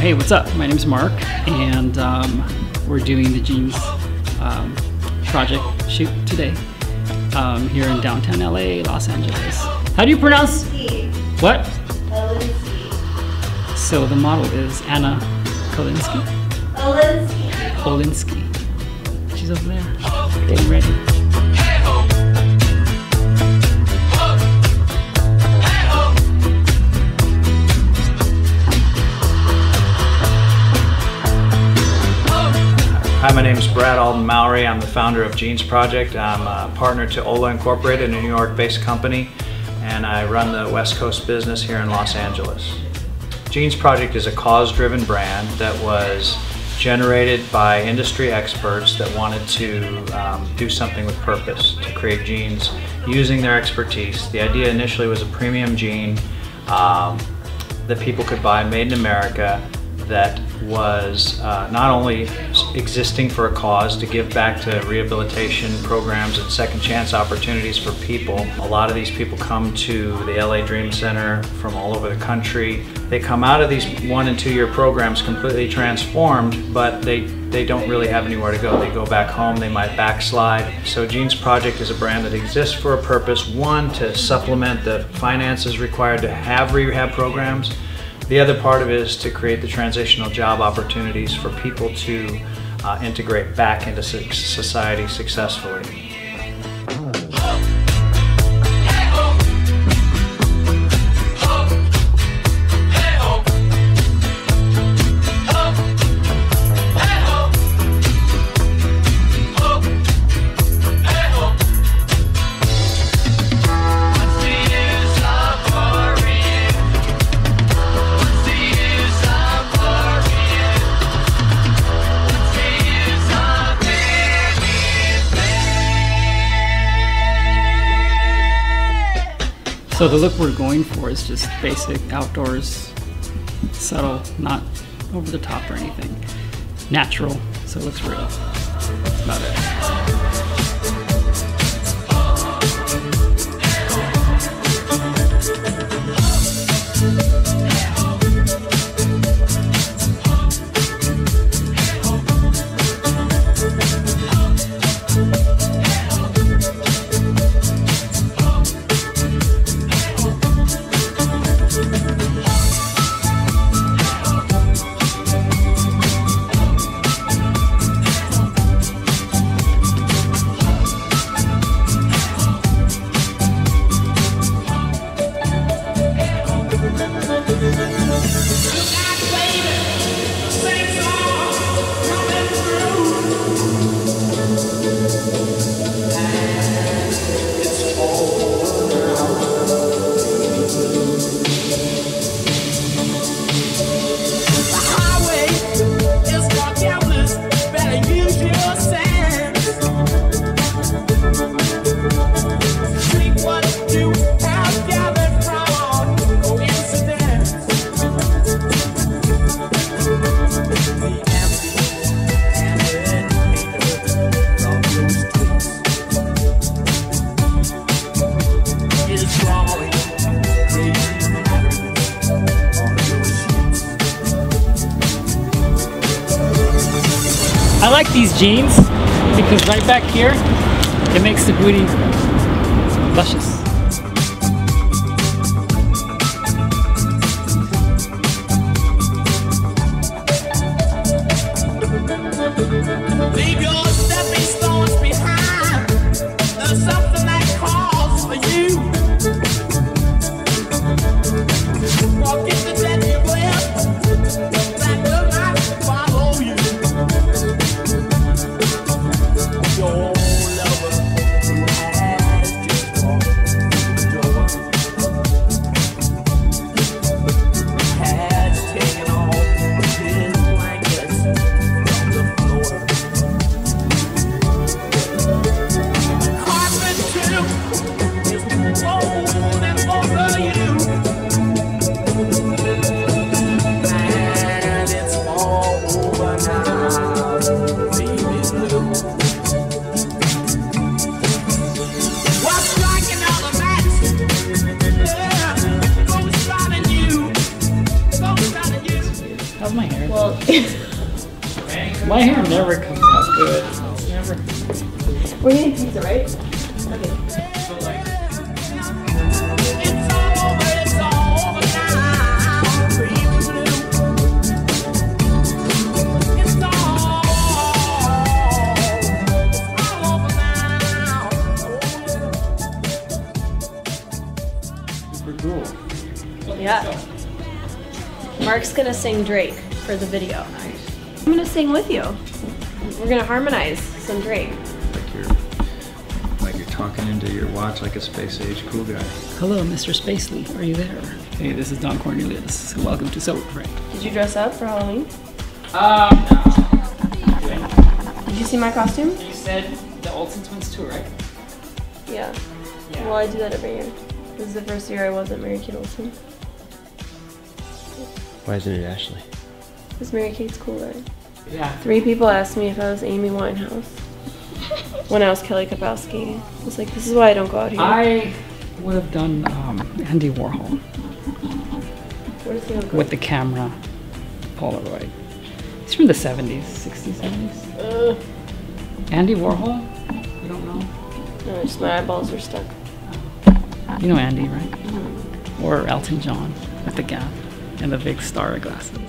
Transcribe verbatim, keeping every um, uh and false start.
Hey, what's up? My name's Mark, and um, we're doing the Jeans um, Project shoot today um, here in downtown L A, Los Angeles. How do you pronounce? Elinsky. What? Elinsky. So the model is Anna Elinsky. Elinsky. Olinsky. She's over there. Getting ready. Hi, my name is Brad Alden-Mowry. I'm the founder of Jeans Project. I'm a partner to Ola Incorporated, a New York-based company, and I run the West Coast business here in Los Angeles. Jeans Project is a cause-driven brand that was generated by industry experts that wanted to um, do something with purpose, to create jeans using their expertise. The idea initially was a premium jean um, that people could buy, made in America, that was uh, not only existing for a cause to give back to rehabilitation programs and second chance opportunities for people. A lot of these people come to the L A Dream Center from all over the country. They come out of these one and two year programs completely transformed, but they, they don't really have anywhere to go. They go back home, they might backslide. So Jeans Project is a brand that exists for a purpose. One, to supplement the finances required to have rehab programs. The other part of it is to create the transitional job opportunities for people to uh, integrate back into society successfully. So the look we're going for is just basic, outdoors, subtle, not over the top or anything. Natural, so it looks real. That's about I like these jeans because right back here, it makes the booty luscious. Your lover. My hair never comes out good. Never. We need pizza, right? Okay. Yeah. Mark's gonna sing Drake for the video. I'm gonna sing with you. We're gonna harmonize some Drake. Like you're, like you're talking into your watch like a space age cool guy. Hello, Mister Spacely, are you there? Hey, this is Don Cornelius. Welcome to Soul Train. Did you dress up for Halloween? Um, no. Did you see my costume? You said the Olsen twins too, right? Yeah. yeah. Well, I do that every year. This is the first year I wasn't Mary-Kate Olsen. Why isn't it Ashley? Because Mary-Kate's cooler. Yeah. Three people asked me if I was Amy Winehouse when I was Kelly Kapowski. I was like, this is why I don't go out here. I would have done um, Andy Warhol. Where's he with the camera, Polaroid. He's from the seventies, sixties, seventies. Uh, Andy Warhol? You don't know? No, just my eyeballs are stuck. You know Andy, right? Mm-hmm. Or Elton John with the gap and the big star glasses.